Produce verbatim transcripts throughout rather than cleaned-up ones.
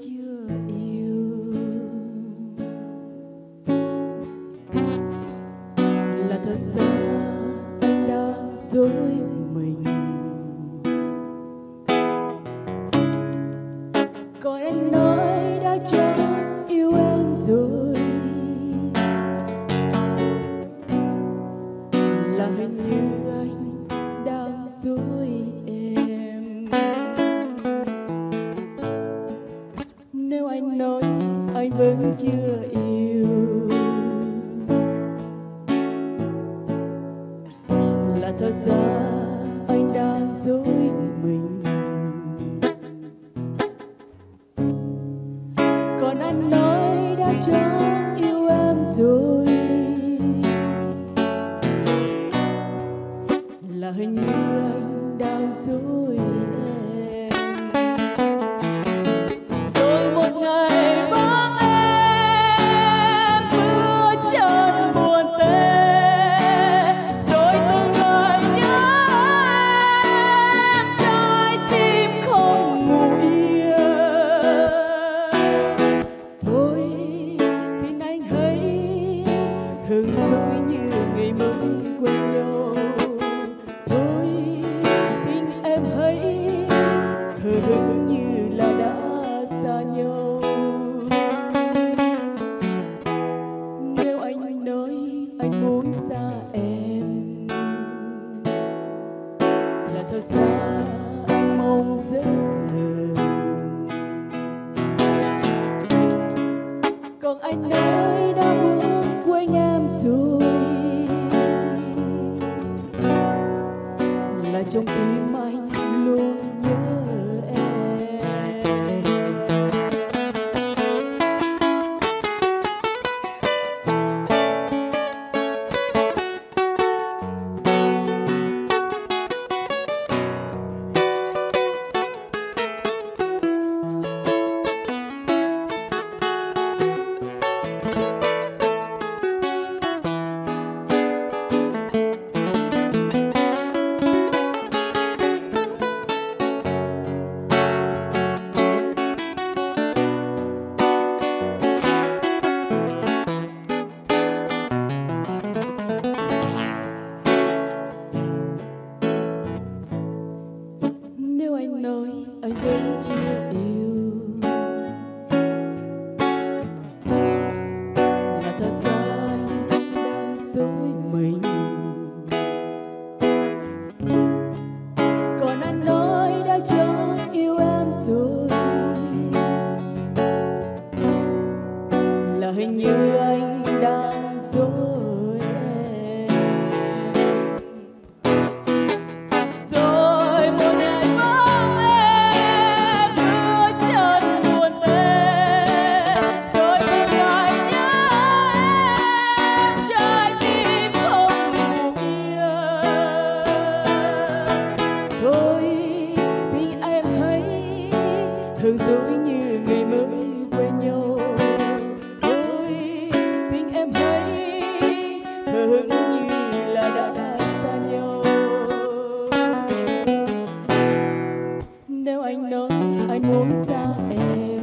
chưa yêu là thật ra anh đang dối mình, còn anh nói đã chót yêu em rồi là hình như anh đang dối em. Nếu anh nói anh vẫn chưa yêu là thật ra anh đang dối mình, còn anh nói đã chót yêu em rồi là hình như anh đang dối em. Rồi một ngày vắng em mưa trơn buồn tê, rồi từng lời nhớ em trái tim không ngủ yên. Thôi xin anh hãy hứng dỗi như ngày mới quen nhau. Đúng như là đã xa nhau. Nếu anh nói anh muốn xa em là thật ra anh mong rất gần, còn anh nói đã bước quên em rồi là trong tim anh luôn nhớ. Anh nói anh vẫn chưa yêu là thật ra anh đang dối mình, còn anh nói đã chót yêu em rồi là hình như anh đang dối. Hương dối như ngày mới quen nhau. Thôi xin em hãy hờ hững như là đã xa nhau. Nếu anh nói anh muốn xa em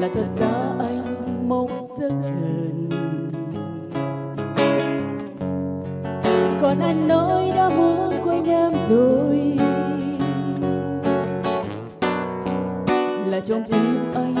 là thật ra anh mong rất gần, còn anh nói đã muốn quên em rồi là trong tim anh